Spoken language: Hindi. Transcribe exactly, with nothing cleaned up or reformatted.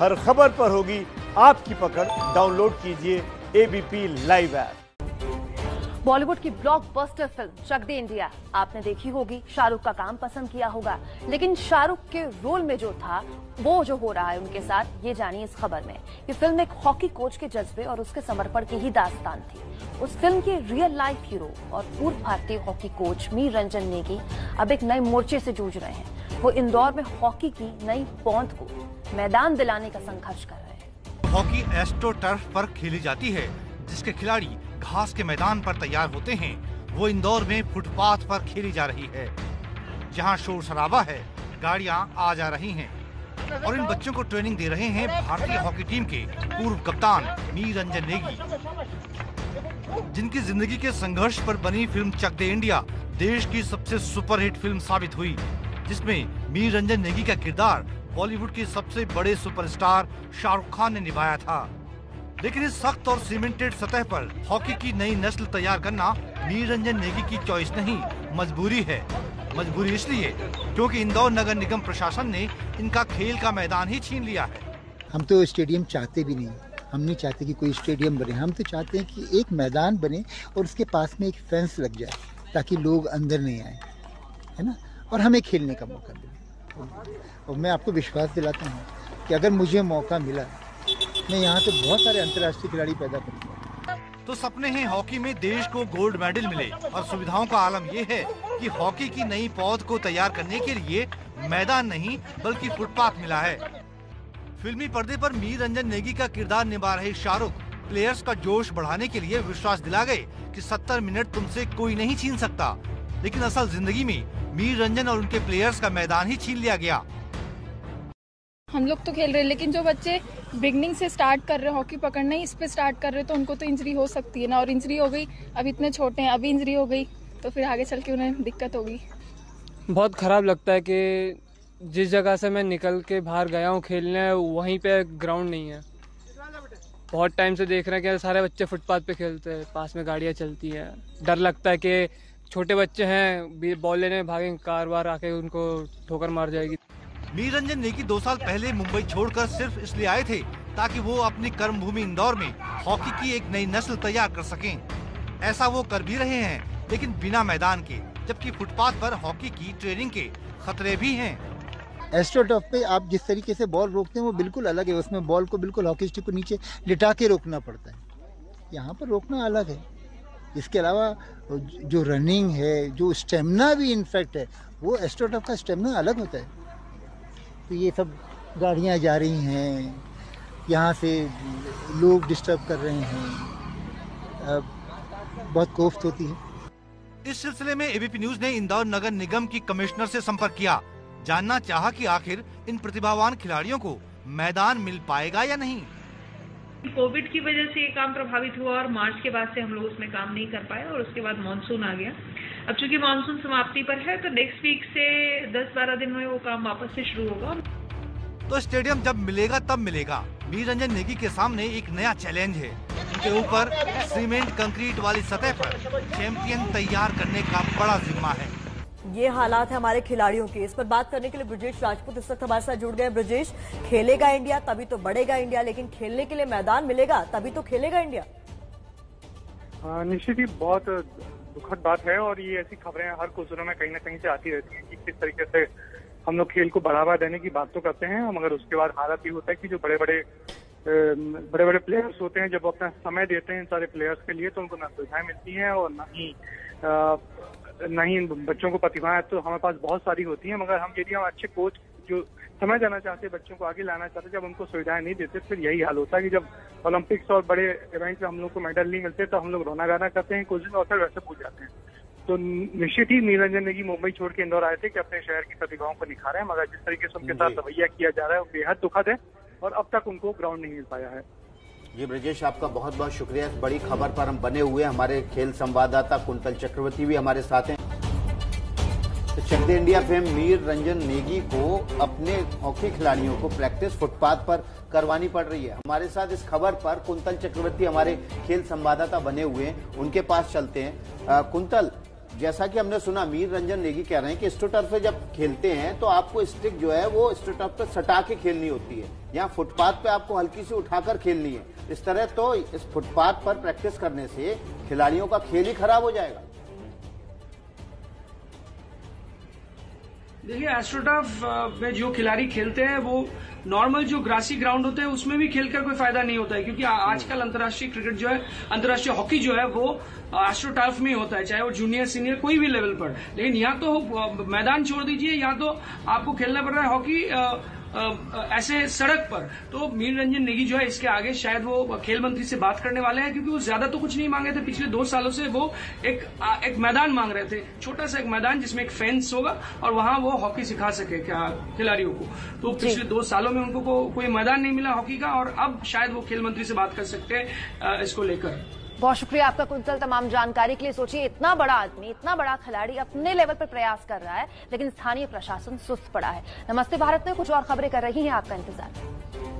हर खबर पर होगी आपकी पकड़। डाउनलोड कीजिए एबीपी लाइव ऐप। बॉलीवुड की blockbuster film Chak De India आपने देखी होगी, शाहरुख का काम पसंद किया होगा, लेकिन शाहरुख के रोल में जो था वो जो हो रहा है उनके साथ, ये जानिए इस खबर में। ये फिल्म एक हॉकी कोच के जज्बे और उसके समर्पण की ही दास्तान थी। उस फिल्म के रियल लाइफ हीरो और पूर्व भारतीय हॉकी कोच मीर रंजन नेगी अब एक नए मोर्चे से जूझ रहे हैं। वो इंदौर में हॉकी की नई पौध को मैदान दिलाने का संघर्ष कर रहे हैं। हॉकी एस्ट्रो टर्फ पर खेली जाती है, जिसके खिलाड़ी घास के मैदान पर तैयार होते हैं। वो इंदौर में फुटपाथ पर खेली जा रही है, जहां शोर शराबा है, गाड़ियां आ जा रही हैं। और इन बच्चों को ट्रेनिंग दे रहे हैं भारतीय हॉकी टीम के पूर्व कप्तान मीर रंजन नेगी, जिनकी जिंदगी के संघर्ष पर बनी फिल्म चक दे इंडिया देश की सबसे सुपरहिट फिल्म साबित हुई, जिसमें मीर रंजन नेगी का किरदार बॉलीवुड के सबसे बड़े सुपरस्टार शाहरुख खान ने निभाया था। लेकिन इस सख्त और सीमेंटेड सतह पर हॉकी की नई नस्ल तैयार करना मीर रंजन नेगी की चॉइस नहीं, मजबूरी है। मजबूरी इसलिए क्योंकि इंदौर नगर निगम प्रशासन ने इनका खेल का मैदान ही छीन लिया है। हम तो स्टेडियम चाहते भी नहीं, हम नहीं चाहते कि कोई स्टेडियम बने, हम तो चाहते हैं कि एक मैदान बने और उसके पास में एक फेंस लग जाए, ताकि लोग अंदर नहीं आए, है ना, और हमें खेलने का मौका मिले। और मैं आपको विश्वास दिलाता हूँ कि अगर मुझे मौका मिला, मैं यहाँ तो बहुत सारे अंतर्राष्ट्रीय खिलाड़ी पैदा करूँगा। तो सपने हैं हॉकी में देश को गोल्ड मेडल मिले, और सुविधाओं का आलम ये है कि हॉकी की नई पौध को तैयार करने के लिए मैदान नहीं बल्कि फुटपाथ मिला है। फिल्मी पर्दे पर मीर रंजन नेगी का किरदार निभा रहे शाहरुख प्लेयर्स का जोश बढ़ाने के लिए विश्वास दिला गए कि सत्तर मिनट तुमसे कोई नहीं छीन सकता। लेकिन असल जिंदगी में मीर रंजन और उनके प्लेयर्स का मैदान ही छीन लिया गया। हम लोग तो खेल रहे हैं, लेकिन जो बच्चे बिगनिंग से स्टार्ट कर रहे हैं हॉकी पकड़ना, इस पे स्टार्ट कर रहे हैं, तो उनको तो इंजरी हो सकती है ना। और इंजरी हो गई, अब इतने छोटे हैं, अभी इंजरी हो गई तो फिर आगे चल के उन्हें दिक्कत होगी। बहुत खराब लगता है कि जिस जगह से मैं निकल के बाहर गया हूँ खेलने, वहीं पे ग्राउंड नहीं है। बहुत टाइम से देख रहे हैं कि सारे बच्चे फुटपाथ पे खेलते हैं, पास में गाड़ियाँ चलती है, डर लगता है कि छोटे बच्चे हैं, बॉल लेने भागेंगे, कार बार आके उनको ठोकर मार जाएगी। मीर रंजन नेगी दो साल पहले मुंबई छोड़कर सिर्फ इसलिए आए थे ताकि वो अपनी कर्मभूमि इंदौर में हॉकी की एक नई नस्ल तैयार कर सकें। ऐसा वो कर भी रहे हैं, लेकिन बिना मैदान के, जबकि फुटपाथ पर हॉकी की ट्रेनिंग के खतरे भी हैं। एस्ट्रोटर्फ पे आप जिस तरीके से बॉल रोकते हैं वो बिल्कुल अलग है, उसमें बॉल को बिल्कुल हॉकी स्टिक को नीचे लिटा के रोकना पड़ता है, यहाँ पर रोकना अलग है। इसके अलावा जो रनिंग है, जो स्टेमिना भी इनफेक्ट है, वो एस्ट्रोटर्फ का स्टेमिना अलग होता है। तो ये सब गाड़ियाँ जा रही हैं, यहाँ से लोग डिस्टर्ब कर रहे हैं, बहुत कोफ्त होती है। इस सिलसिले में एबीपी न्यूज़ ने इंदौर नगर निगम की कमिश्नर से संपर्क किया, जानना चाहा कि आखिर इन प्रतिभावान खिलाड़ियों को मैदान मिल पाएगा या नहीं। कोविड की वजह से ये काम प्रभावित हुआ और मार्च के बाद से हम लोग उसमें काम नहीं कर पाए, और उसके बाद मानसून आ गया। अब चूंकि मानसून समाप्ति पर है, तो नेक्स्ट वीक से दस बारह दिन में वो काम वापस से शुरू होगा। तो स्टेडियम जब मिलेगा तब मिलेगा। मीर रंजन नेगी के सामने एक नया चैलेंज है। उनके ऊपर सीमेंट कंक्रीट वाली सतह पर चैंपियन तैयार करने का बड़ा जिम्मा है। ये हालात है हमारे खिलाड़ियों के। इस पर बात करने के लिए ब्रजेश राजपूत इस वक्त हमारे साथ जुड़ गए। ब्रजेश, खेलेगा इंडिया तभी तो बढ़ेगा इंडिया, लेकिन खेलने के लिए मैदान मिलेगा तभी तो खेलेगा इंडिया। निश्चित ही बहुत दुखद बात है, और ये ऐसी खबरें हर कुछ दिनों में कहीं ना कहीं से आती रहती है कि किस तरीके से हम लोग खेल को बढ़ावा देने की बात तो करते हैं, मगर उसके बाद हालात ये होता है कि जो बड़े बड़े बड़े बड़े प्लेयर्स होते हैं, जब अपना समय देते हैं इन सारे प्लेयर्स के लिए, तो उनको न सुविधाएं मिलती हैं और न ही नहीं बच्चों को प्रतिभाएं तो हमारे पास बहुत सारी होती हैं, मगर हम यदि हम अच्छे कोच जो समय जाना चाहते हैं, बच्चों को आगे लाना चाहते हैं, जब उनको सुविधाएं नहीं देते फिर यही हाल होता है कि जब ओलंपिक्स और बड़े इवेंट्स में हम लोग को मेडल नहीं मिलते तो हम लोग रोना गाना करते हैं कुछ दिन और फिर वैसे भूल जाते हैं। तो निश्चित ही मीर रंजन नेगी मुंबई छोड़ के इंदौर आए थे कि अपने शहर की प्रतिभाओं को निखारें, मगर जिस तरीके से उनके साथ रवैया किया जा रहा है वो बेहद दुखद है, और अब तक उनको ग्राउंड नहीं मिल पाया है। जी ब्रजेश, आपका बहुत बहुत शुक्रिया। इस बड़ी खबर पर हम बने हुए, हमारे खेल संवाददाता कुंतल चक्रवर्ती भी हमारे साथ हैं। तो चक दे इंडिया फेम मीर रंजन नेगी को अपने हॉकी खिलाड़ियों को प्रैक्टिस फुटपाथ पर करवानी पड़ रही है। हमारे साथ इस खबर पर कुंतल चक्रवर्ती हमारे खेल संवाददाता बने हुए हैं, उनके पास चलते हैं। कुंतल, जैसा कि हमने सुना मीर रंजन नेगी कह रहे हैं कि स्ट्रेट टर्फ पे जब खेलते हैं तो आपको स्टिक जो है वो स्ट्रेट टर्फ पे सटा के खेलनी होती है, यहाँ फुटपाथ पे आपको हल्की सी उठाकर खेलनी है। इस तरह तो इस फुटपाथ पर प्रैक्टिस करने से खिलाड़ियों का खेल ही खराब हो जाएगा। देखिए, एस्ट्रोटर्फ में जो खिलाड़ी खेलते हैं वो नॉर्मल जो ग्रासी ग्राउंड होते हैं उसमें भी खेलकर कोई फायदा नहीं होता है, क्योंकि आजकल अंतर्राष्ट्रीय क्रिकेट जो है, अंतर्राष्ट्रीय हॉकी जो है वो एस्ट्रोटर्फ में ही होता है, चाहे वो जूनियर सीनियर कोई भी लेवल पर। लेकिन यहाँ तो मैदान छोड़ दीजिए, यहाँ तो आपको खेलना पड़ रहा है हॉकी ऐसे सड़क पर। तो मीर रंजन नेगी जो है इसके आगे शायद वो खेल मंत्री से बात करने वाले हैं, क्योंकि वो ज्यादा तो कुछ नहीं मांगे थे। पिछले दो सालों से वो एक एक मैदान मांग रहे थे, छोटा सा एक मैदान जिसमें एक फेंस होगा और वहां वो हॉकी सिखा सके खिलाड़ियों को। तो पिछले दो सालों में उनको को, कोई मैदान नहीं मिला हॉकी का, और अब शायद वो खेल मंत्री से बात कर सकते हैं इसको लेकर। बहुत शुक्रिया आपका कुंतल, तमाम जानकारी के लिए। सोचिए, इतना बड़ा आदमी, इतना बड़ा खिलाड़ी अपने लेवल पर प्रयास कर रहा है, लेकिन स्थानीय प्रशासन सुस्त पड़ा है। नमस्ते भारत में कुछ और खबरें कर रही हैं, आपका इंतजार।